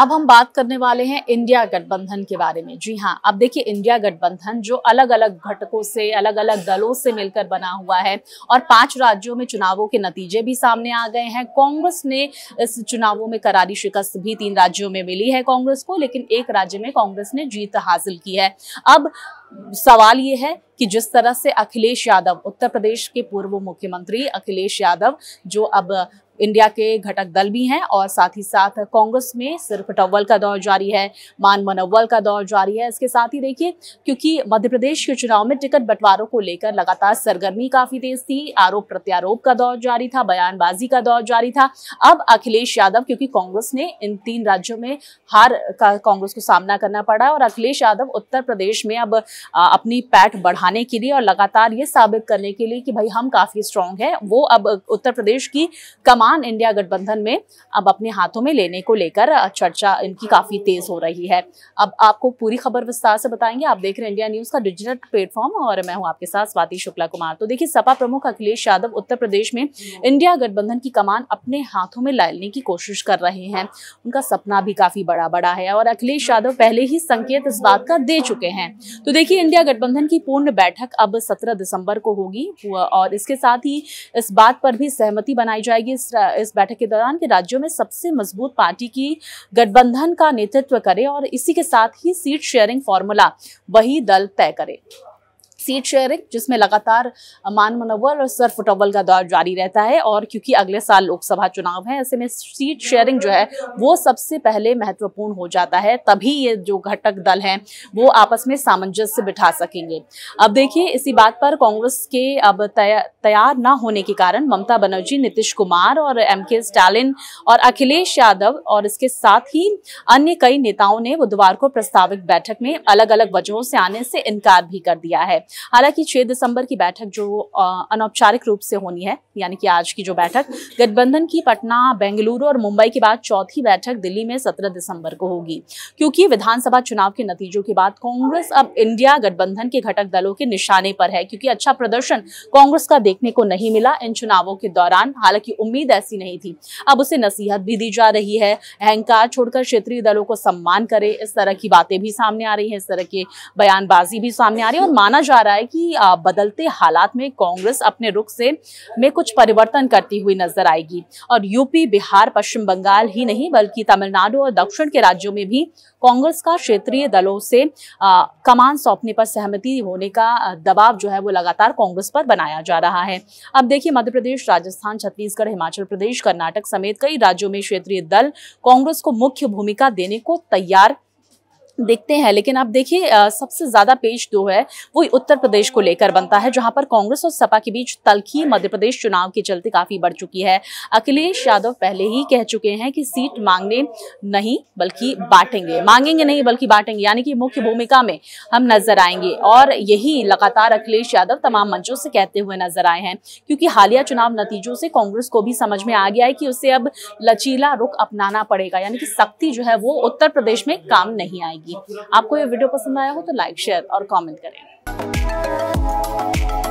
अब हम बात करने वाले हैं इंडिया गठबंधन के बारे में। जी हाँ, अब देखिए इंडिया गठबंधन जो अलग अलग घटकों से, अलग अलग दलों से मिलकर बना हुआ है और 5 राज्यों में चुनावों के नतीजे भी सामने आ गए हैं। कांग्रेस ने इस चुनावों में करारी शिकस्त भी 3 राज्यों में मिली है कांग्रेस को, लेकिन 1 राज्य में कांग्रेस ने जीत हासिल की है। अब सवाल ये है कि जिस तरह से अखिलेश यादव, उत्तर प्रदेश के पूर्व मुख्यमंत्री अखिलेश यादव, जो अब इंडिया के घटक दल भी हैं और साथ ही साथ कांग्रेस में सिर्फ टव्वल का दौर जारी है, मान मनोवल का दौर जारी है। इसके साथ ही देखिए, क्योंकि मध्य प्रदेश के चुनाव में टिकट बंटवारों को लेकर लगातार सरगर्मी काफी तेज थी, आरोप प्रत्यारोप का दौर जारी था, बयानबाजी का दौर जारी था। अब अखिलेश यादव, क्योंकि कांग्रेस ने इन 3 राज्यों में हार का कांग्रेस को सामना करना पड़ा और अखिलेश यादव उत्तर प्रदेश में अब अपनी पैठ बढ़ाने के लिए और लगातार ये साबित करने के लिए कि भाई हम काफी स्ट्रांग है, वो अब उत्तर प्रदेश की कमान इंडिया गठबंधन में अब अपने हाथों में लेने को लेकर चर्चा इनकी काफी तेज हो रही है। अब आपको पूरी खबर विस्तार से बताएंगे। आप देख रहे हैं इंडिया न्यूज का डिजिटल प्लेटफॉर्म और मैं हूं आपके साथ स्वाति शुक्ला कुमार। तो देखिए, सपा प्रमुख अखिलेश यादव उत्तर प्रदेश में इंडिया गठबंधन की कमान अपने हाथों में लाने की कोशिश कर रहे हैं। उनका सपना भी काफी बड़ा बड़ा है और अखिलेश यादव पहले ही संकेत इस बात का दे चुके हैं। तो देखिए, इंडिया गठबंधन की पूर्ण बैठक अब 17 दिसंबर को होगी और इसके साथ ही इस बात पर भी सहमति बनाई जाएगी इस बैठक के दौरान कि राज्यों में सबसे मजबूत पार्टी की गठबंधन का नेतृत्व करे और इसी के साथ ही सीट शेयरिंग फॉर्मूला वही दल तय करे। सीट शेयरिंग जिसमें लगातार मान मनोवल और सर फुटबॉल का दौर जारी रहता है और क्योंकि अगले साल लोकसभा चुनाव है, ऐसे में सीट शेयरिंग जो है वो सबसे पहले महत्वपूर्ण हो जाता है, तभी ये जो घटक दल हैं वो आपस में सामंजस्य बिठा सकेंगे। अब देखिए, इसी बात पर कांग्रेस के अब तैयार ना होने के कारण ममता बनर्जी, नीतीश कुमार और एम स्टालिन और अखिलेश यादव और इसके साथ ही अन्य कई नेताओं ने बुधवार को प्रस्तावित बैठक में अलग अलग वजहों से आने से इनकार भी कर दिया है। हालांकि 6 दिसंबर की बैठक जो अनौपचारिक रूप से होनी है, यानी कि आज की जो बैठक गठबंधन की पटना, बेंगलुरु और मुंबई के बाद चौथी बैठक दिल्ली में 17 दिसंबर को होगी, क्योंकि विधानसभा चुनाव के नतीजों के बाद कांग्रेस अब इंडिया गठबंधन के घटक दलों के निशाने पर है, क्योंकि अच्छा प्रदर्शन कांग्रेस का देखने को नहीं मिला इन चुनावों के दौरान। हालांकि उम्मीद ऐसी नहीं थी, अब उसे नसीहत भी दी जा रही है, अहंकार छोड़कर क्षेत्रीय दलों को सम्मान करे, इस तरह की बातें भी सामने आ रही है, इस तरह की बयानबाजी भी सामने आ रही है और माना जा रहा है कि बदलते हालात में कांग्रेस अपने रुख से में कुछ परिवर्तन करती हुई नजर आएगी और यूपी, बिहार, पश्चिम बंगाल ही नहीं बल्कि तमिलनाडु और दक्षिण के राज्यों में भी कांग्रेस का क्षेत्रीय दलों से कमान सौंपने पर सहमति होने का दबाव जो है वो लगातार कांग्रेस पर बनाया जा रहा है। अब देखिए, मध्य प्रदेश, राजस्थान, छत्तीसगढ़, हिमाचल प्रदेश, कर्नाटक समेत कई राज्यों में क्षेत्रीय दल कांग्रेस को मुख्य भूमिका देने को तैयार देखते हैं, लेकिन आप देखिए सबसे ज्यादा पेच जो है वो उत्तर प्रदेश को लेकर बनता है, जहां पर कांग्रेस और सपा के बीच तल्खी मध्य प्रदेश चुनाव के चलते काफी बढ़ चुकी है। अखिलेश यादव पहले ही कह चुके हैं कि सीट मांगेंगे नहीं बल्कि बांटेंगे, यानी कि मुख्य भूमिका में हम नजर आएंगे और यही लगातार अखिलेश यादव तमाम मंचों से कहते हुए नजर आए हैं, क्योंकि हालिया चुनाव नतीजों से कांग्रेस को भी समझ में आ गया है कि उसे अब लचीला रुख अपनाना पड़ेगा, यानी कि सख्ती जो है वो उत्तर प्रदेश में काम नहीं आएगी। आपको ये वीडियो पसंद आया हो तो लाइक, शेयर और कमेंट करें।